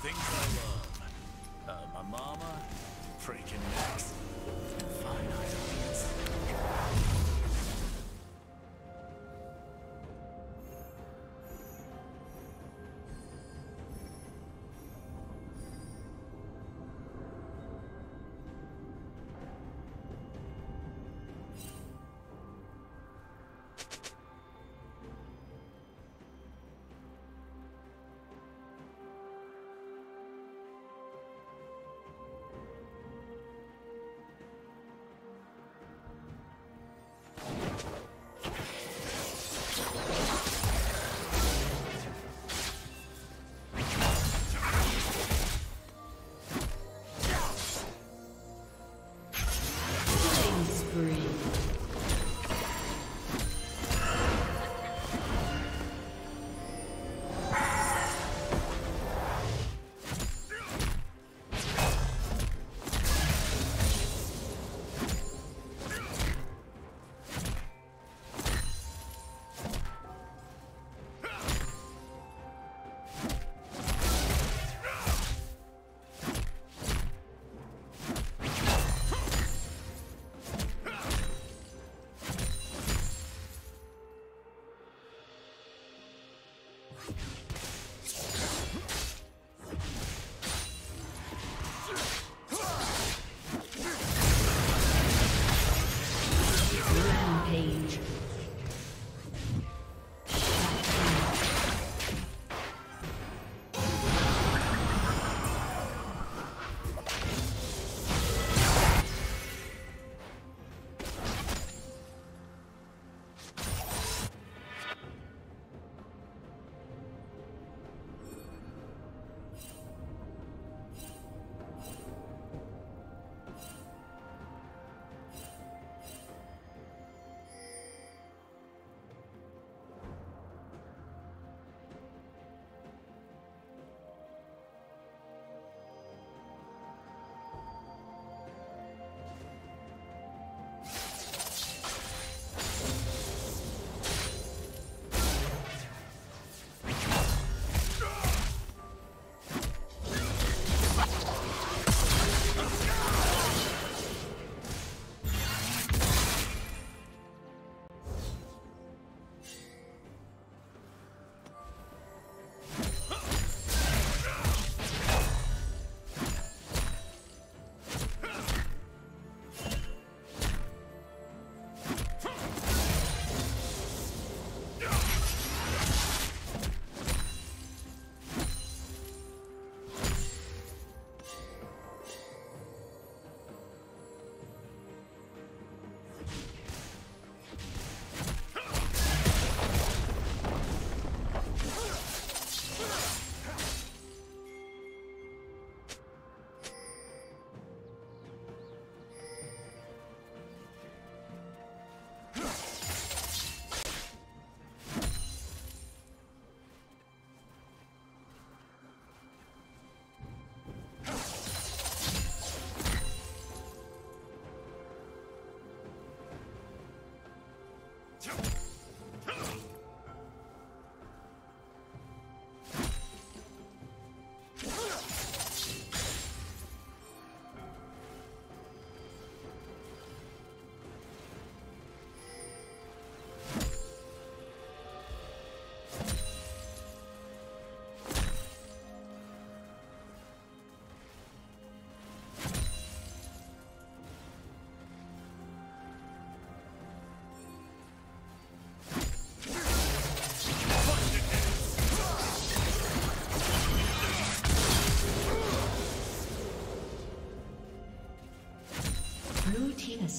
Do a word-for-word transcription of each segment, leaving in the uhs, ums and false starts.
Things I love. Uh, my mama, freaking necks, and fine ideas.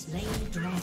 Slain dragon.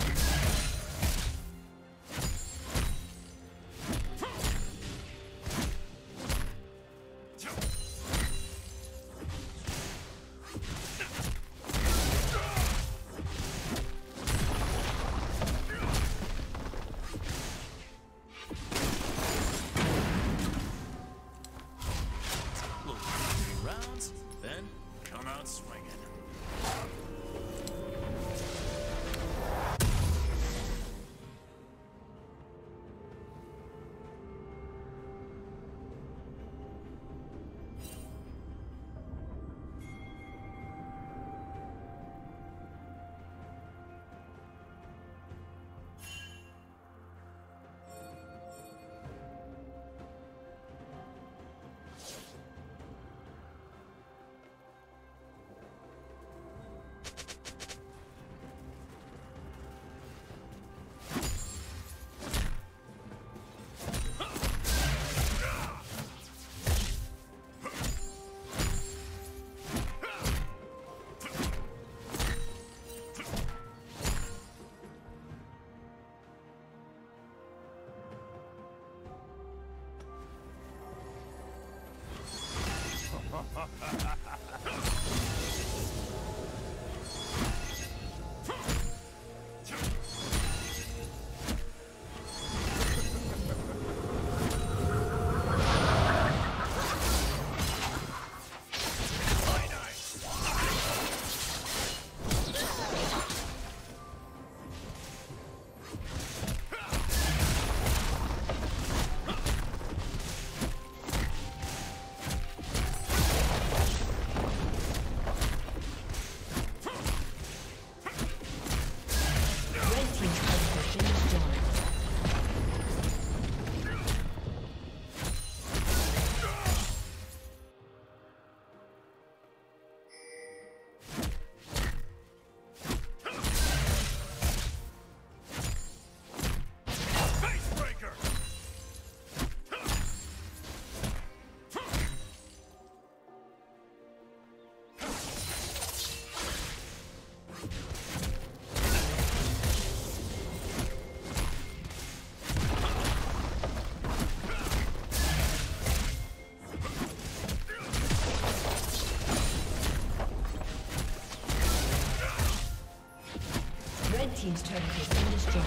Team's turret has been destroyed.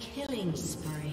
Killing spree.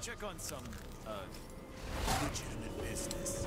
Check on some, uh, legitimate business.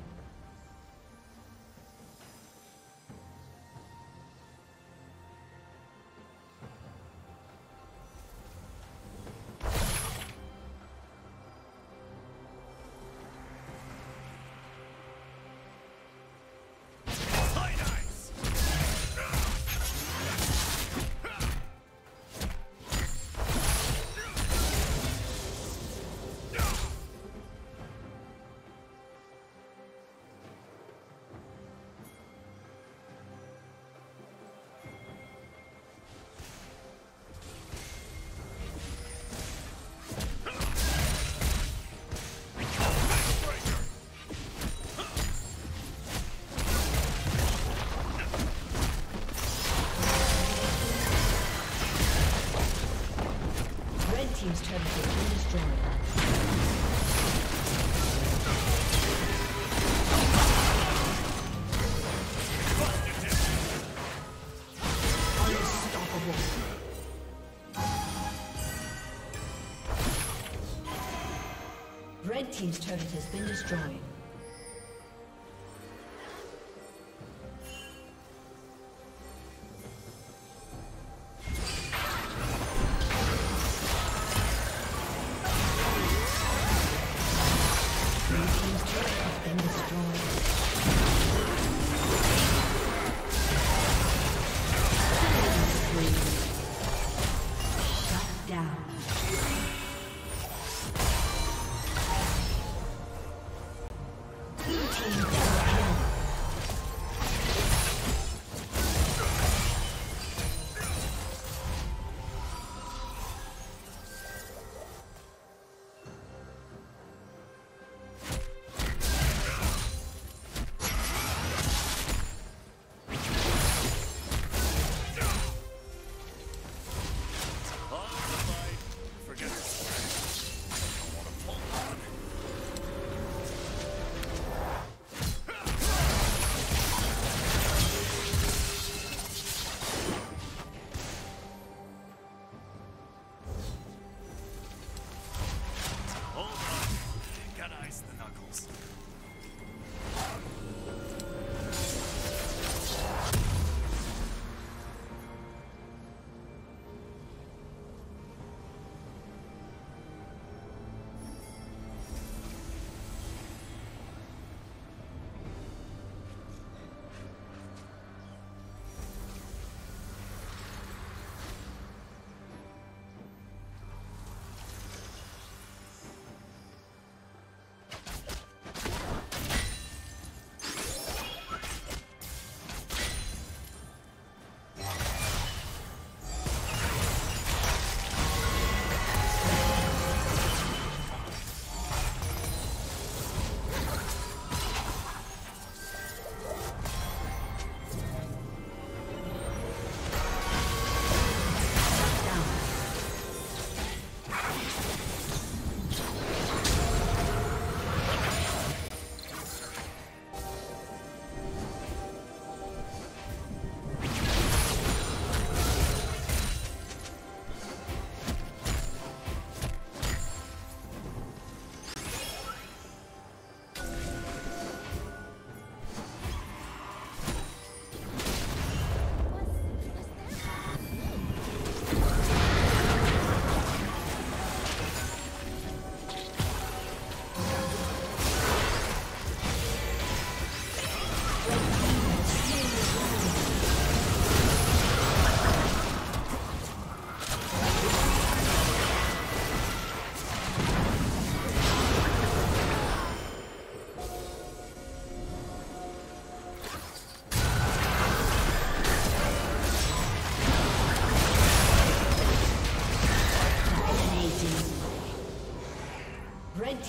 Team's turret has been destroyed. Unstoppable. Red team's turret has been destroyed.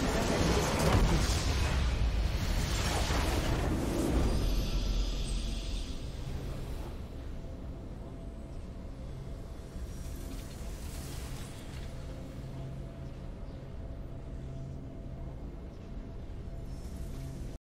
I'm